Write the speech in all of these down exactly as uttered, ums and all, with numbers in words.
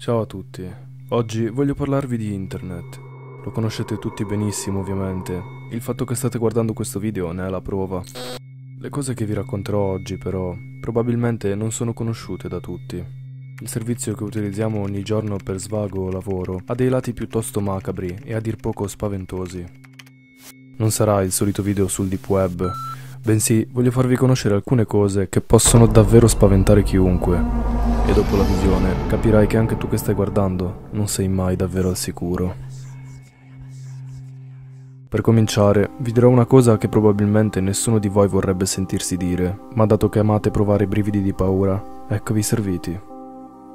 Ciao a tutti, oggi voglio parlarvi di internet. Lo conoscete tutti benissimo ovviamente, il fatto che state guardando questo video ne è la prova. Le cose che vi racconterò oggi però probabilmente non sono conosciute da tutti. Il servizio che utilizziamo ogni giorno per svago o lavoro ha dei lati piuttosto macabri e a dir poco spaventosi. Non sarà il solito video sul deep web, bensì voglio farvi conoscere alcune cose che possono davvero spaventare chiunque. E dopo la visione capirai che anche tu che stai guardando non sei mai davvero al sicuro. Per cominciare vi dirò una cosa che probabilmente nessuno di voi vorrebbe sentirsi dire, ma dato che amate provare brividi di paura, eccovi serviti.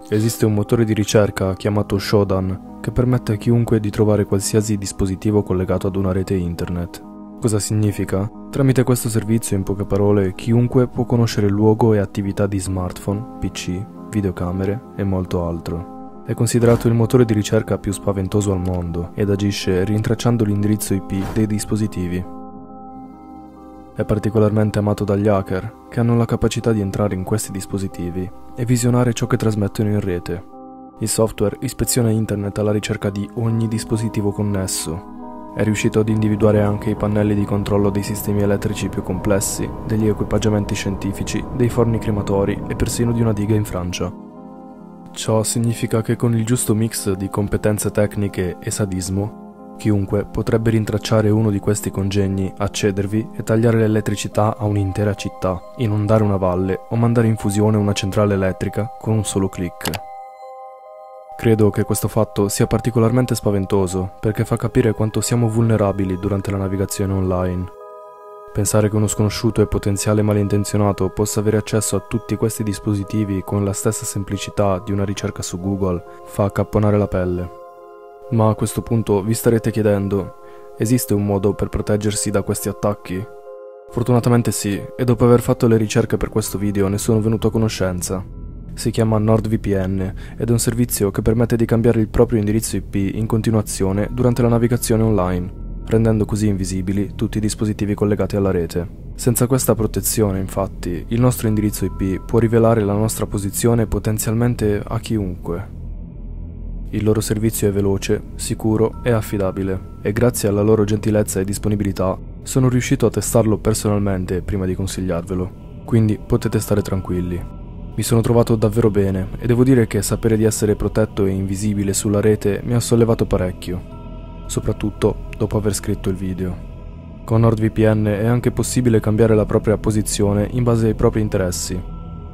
Esiste un motore di ricerca chiamato Shodan che permette a chiunque di trovare qualsiasi dispositivo collegato ad una rete internet. Cosa significa? Tramite questo servizio, in poche parole, chiunque può conoscere luogo e attività di smartphone, P C, videocamere e molto altro. È considerato il motore di ricerca più spaventoso al mondo ed agisce rintracciando l'indirizzo I P dei dispositivi. È particolarmente amato dagli hacker, che hanno la capacità di entrare in questi dispositivi e visionare ciò che trasmettono in rete. Il software ispeziona internet alla ricerca di ogni dispositivo connesso. È riuscito ad individuare anche i pannelli di controllo dei sistemi elettrici più complessi, degli equipaggiamenti scientifici, dei forni crematori e persino di una diga in Francia. Ciò significa che con il giusto mix di competenze tecniche e sadismo, chiunque potrebbe rintracciare uno di questi congegni, accedervi e tagliare l'elettricità a un'intera città, inondare una valle o mandare in fusione una centrale elettrica con un solo click. Credo che questo fatto sia particolarmente spaventoso perché fa capire quanto siamo vulnerabili durante la navigazione online. Pensare che uno sconosciuto e potenziale malintenzionato possa avere accesso a tutti questi dispositivi con la stessa semplicità di una ricerca su Google fa accapponare la pelle. Ma a questo punto vi starete chiedendo, esiste un modo per proteggersi da questi attacchi? Fortunatamente sì, e dopo aver fatto le ricerche per questo video ne sono venuto a conoscenza. Si chiama NordVPN ed è un servizio che permette di cambiare il proprio indirizzo I P in continuazione durante la navigazione online, rendendo così invisibili tutti i dispositivi collegati alla rete. Senza questa protezione, infatti, il nostro indirizzo I P può rivelare la nostra posizione potenzialmente a chiunque. Il loro servizio è veloce, sicuro e affidabile, e grazie alla loro gentilezza e disponibilità sono riuscito a testarlo personalmente prima di consigliarvelo. Quindi potete stare tranquilli. Mi sono trovato davvero bene e devo dire che sapere di essere protetto e invisibile sulla rete mi ha sollevato parecchio, soprattutto dopo aver scritto il video. Con NordVPN è anche possibile cambiare la propria posizione in base ai propri interessi.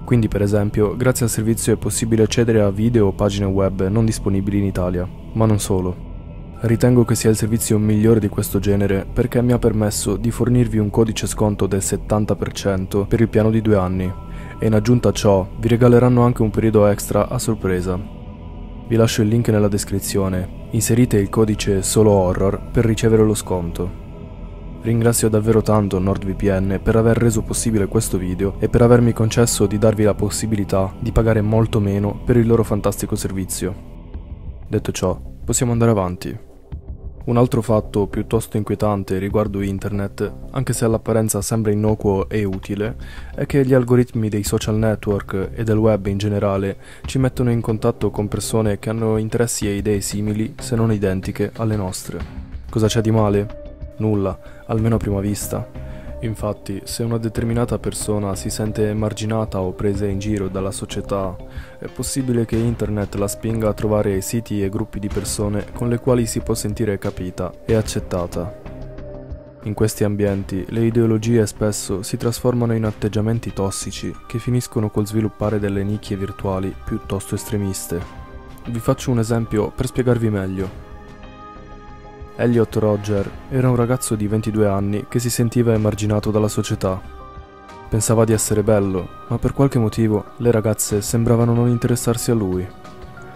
Quindi, per esempio, grazie al servizio è possibile accedere a video o pagine web non disponibili in Italia, ma non solo. Ritengo che sia il servizio migliore di questo genere perché mi ha permesso di fornirvi un codice sconto del settanta per cento per il piano di due anni e in aggiunta a ciò vi regaleranno anche un periodo extra a sorpresa. Vi lascio il link nella descrizione, inserite il codice SOLOHORROR per ricevere lo sconto. Ringrazio davvero tanto NordVPN per aver reso possibile questo video e per avermi concesso di darvi la possibilità di pagare molto meno per il loro fantastico servizio. Detto ciò, possiamo andare avanti. Un altro fatto piuttosto inquietante riguardo internet, anche se all'apparenza sembra innocuo e utile, è che gli algoritmi dei social network e del web in generale ci mettono in contatto con persone che hanno interessi e idee simili, se non identiche, alle nostre. Cosa c'è di male? Nulla, almeno a prima vista. Infatti, se una determinata persona si sente emarginata o presa in giro dalla società, è possibile che internet la spinga a trovare siti e gruppi di persone con le quali si può sentire capita e accettata. In questi ambienti, le ideologie spesso si trasformano in atteggiamenti tossici che finiscono col sviluppare delle nicchie virtuali piuttosto estremiste. Vi faccio un esempio per spiegarvi meglio. Elliot Rodger era un ragazzo di ventidue anni che si sentiva emarginato dalla società. Pensava di essere bello, ma per qualche motivo le ragazze sembravano non interessarsi a lui.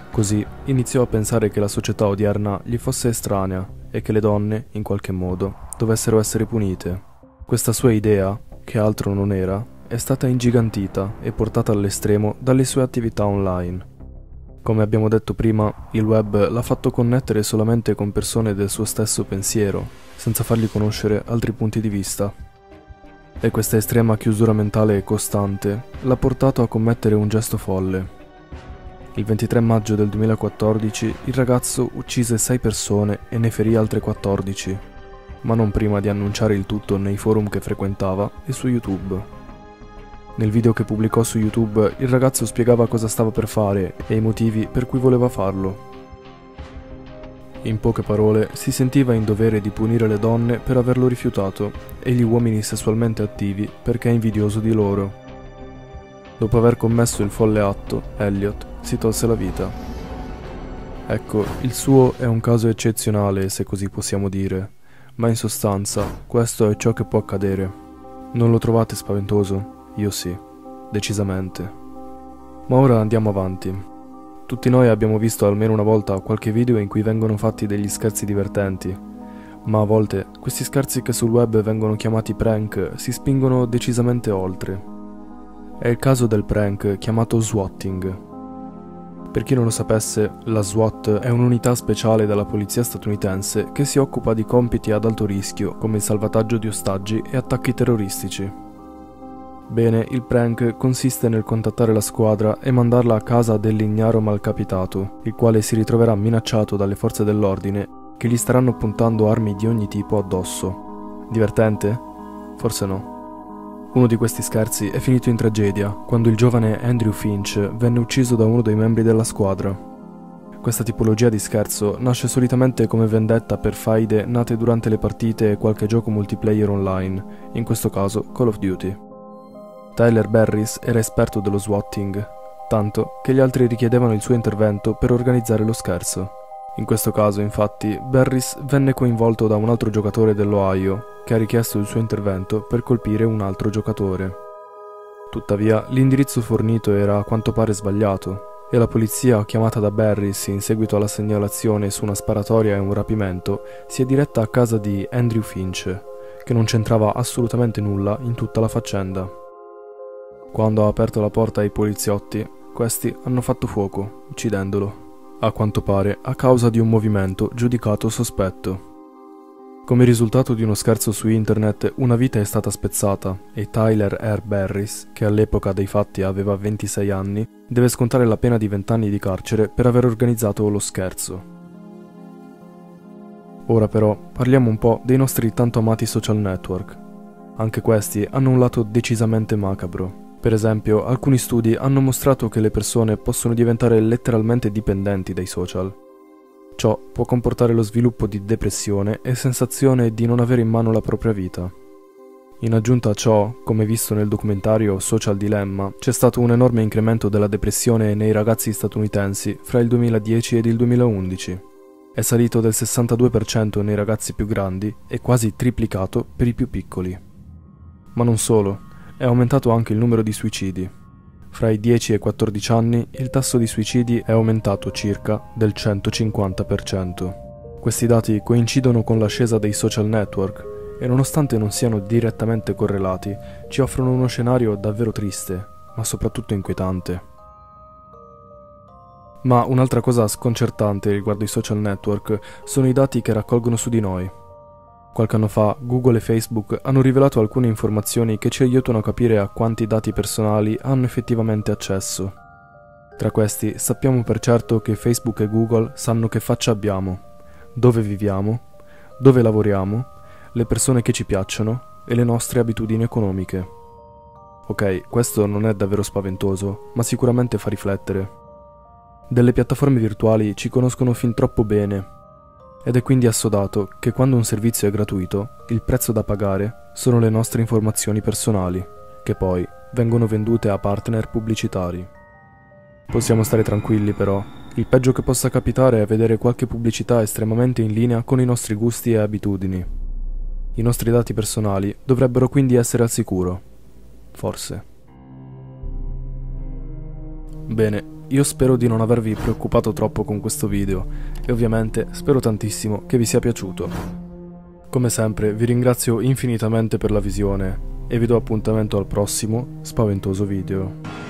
Così iniziò a pensare che la società odierna gli fosse estranea e che le donne, in qualche modo, dovessero essere punite. Questa sua idea, che altro non era, è stata ingigantita e portata all'estremo dalle sue attività online. Come abbiamo detto prima, il web l'ha fatto connettere solamente con persone del suo stesso pensiero, senza fargli conoscere altri punti di vista. E questa estrema chiusura mentale e costante l'ha portato a commettere un gesto folle. Il ventitré maggio del duemilaquattordici il ragazzo uccise sei persone e ne ferì altre quattordici, ma non prima di annunciare il tutto nei forum che frequentava e su YouTube. Nel video che pubblicò su YouTube il ragazzo spiegava cosa stava per fare e i motivi per cui voleva farlo. In poche parole, si sentiva in dovere di punire le donne per averlo rifiutato e gli uomini sessualmente attivi perché è invidioso di loro. Dopo aver commesso il folle atto, Elliot si tolse la vita. Ecco, il suo è un caso eccezionale, se così possiamo dire, ma in sostanza questo è ciò che può accadere. Non lo trovate spaventoso? Io sì, decisamente. Ma ora andiamo avanti. Tutti noi abbiamo visto almeno una volta qualche video in cui vengono fatti degli scherzi divertenti, ma a volte questi scherzi che sul web vengono chiamati prank si spingono decisamente oltre. È il caso del prank chiamato swatting. Per chi non lo sapesse, la SWAT è un'unità speciale della polizia statunitense che si occupa di compiti ad alto rischio come il salvataggio di ostaggi e attacchi terroristici. Bene, il prank consiste nel contattare la squadra e mandarla a casa dell'ignaro malcapitato, il quale si ritroverà minacciato dalle forze dell'ordine che gli staranno puntando armi di ogni tipo addosso. Divertente? Forse no. Uno di questi scherzi è finito in tragedia, quando il giovane Andrew Finch venne ucciso da uno dei membri della squadra. Questa tipologia di scherzo nasce solitamente come vendetta per faide nate durante le partite e qualche gioco multiplayer online, in questo caso Call of Duty. Tyler Barriss era esperto dello swatting, tanto che gli altri richiedevano il suo intervento per organizzare lo scherzo. In questo caso, infatti, Barriss venne coinvolto da un altro giocatore dell'Ohio, che ha richiesto il suo intervento per colpire un altro giocatore. Tuttavia, l'indirizzo fornito era a quanto pare sbagliato, e la polizia, chiamata da Barriss in seguito alla segnalazione su una sparatoria e un rapimento, si è diretta a casa di Andrew Finch, che non c'entrava assolutamente nulla in tutta la faccenda. Quando ha aperto la porta ai poliziotti, questi hanno fatto fuoco, uccidendolo, a quanto pare a causa di un movimento giudicato sospetto. Come risultato di uno scherzo su internet, una vita è stata spezzata e Tyler R. Barriss, che all'epoca dei fatti aveva ventisei anni, deve scontare la pena di venti anni di carcere per aver organizzato lo scherzo. Ora però parliamo un po' dei nostri tanto amati social network. Anche questi hanno un lato decisamente macabro. Per esempio, alcuni studi hanno mostrato che le persone possono diventare letteralmente dipendenti dai social. Ciò può comportare lo sviluppo di depressione e sensazione di non avere in mano la propria vita. In aggiunta a ciò, come visto nel documentario Social Dilemma, c'è stato un enorme incremento della depressione nei ragazzi statunitensi fra il duemiladieci ed il duemilaundici. È salito del sessantadue per cento nei ragazzi più grandi e quasi triplicato per i più piccoli. Ma non solo. È aumentato anche il numero di suicidi. Fra i dieci e i quattordici anni il tasso di suicidi è aumentato circa del centocinquanta per cento. Questi dati coincidono con l'ascesa dei social network e nonostante non siano direttamente correlati, ci offrono uno scenario davvero triste, ma soprattutto inquietante. Ma un'altra cosa sconcertante riguardo i social network sono i dati che raccolgono su di noi. Qualche anno fa Google e Facebook hanno rivelato alcune informazioni che ci aiutano a capire a quanti dati personali hanno effettivamente accesso. Tra questi sappiamo per certo che Facebook e Google sanno che faccia abbiamo, dove viviamo, dove lavoriamo, le persone che ci piacciono e le nostre abitudini economiche. Ok, questo non è davvero spaventoso, ma sicuramente fa riflettere. Delle piattaforme virtuali ci conoscono fin troppo bene. Ed è quindi assodato che quando un servizio è gratuito, il prezzo da pagare sono le nostre informazioni personali, che poi vengono vendute a partner pubblicitari. Possiamo stare tranquilli però, il peggio che possa capitare è vedere qualche pubblicità estremamente in linea con i nostri gusti e abitudini. I nostri dati personali dovrebbero quindi essere al sicuro. Forse. Bene. Io spero di non avervi preoccupato troppo con questo video e ovviamente spero tantissimo che vi sia piaciuto. Come sempre vi ringrazio infinitamente per la visione e vi do appuntamento al prossimo spaventoso video.